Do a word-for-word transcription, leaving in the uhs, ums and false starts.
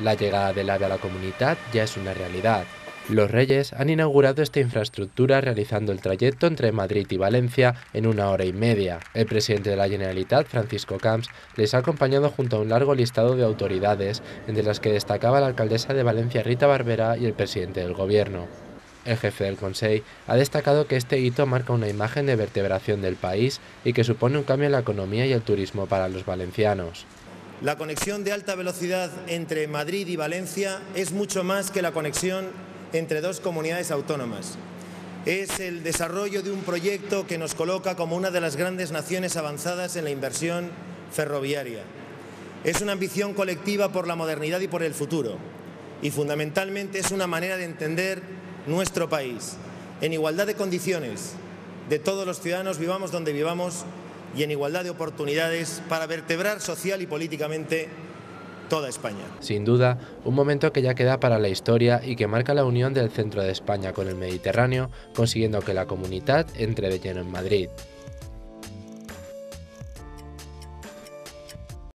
La llegada del AVE a la comunidad ya es una realidad. Los Reyes han inaugurado esta infraestructura realizando el trayecto entre Madrid y Valencia en una hora y media. El presidente de la Generalitat, Francisco Camps, les ha acompañado junto a un largo listado de autoridades, entre las que destacaba la alcaldesa de Valencia, Rita Barberá, y el presidente del Gobierno. El jefe del Consell ha destacado que este hito marca una imagen de vertebración del país y que supone un cambio en la economía y el turismo para los valencianos. La conexión de alta velocidad entre Madrid y Valencia es mucho más que la conexión entre dos comunidades autónomas. Es el desarrollo de un proyecto que nos coloca como una de las grandes naciones avanzadas en la inversión ferroviaria. Es una ambición colectiva por la modernidad y por el futuro. Y fundamentalmente es una manera de entender nuestro país, en igualdad de condiciones de todos los ciudadanos, vivamos donde vivamos, y en igualdad de oportunidades para vertebrar social y políticamente toda España. Sin duda, un momento que ya queda para la historia y que marca la unión del centro de España con el Mediterráneo, consiguiendo que la comunidad entre de lleno en Madrid.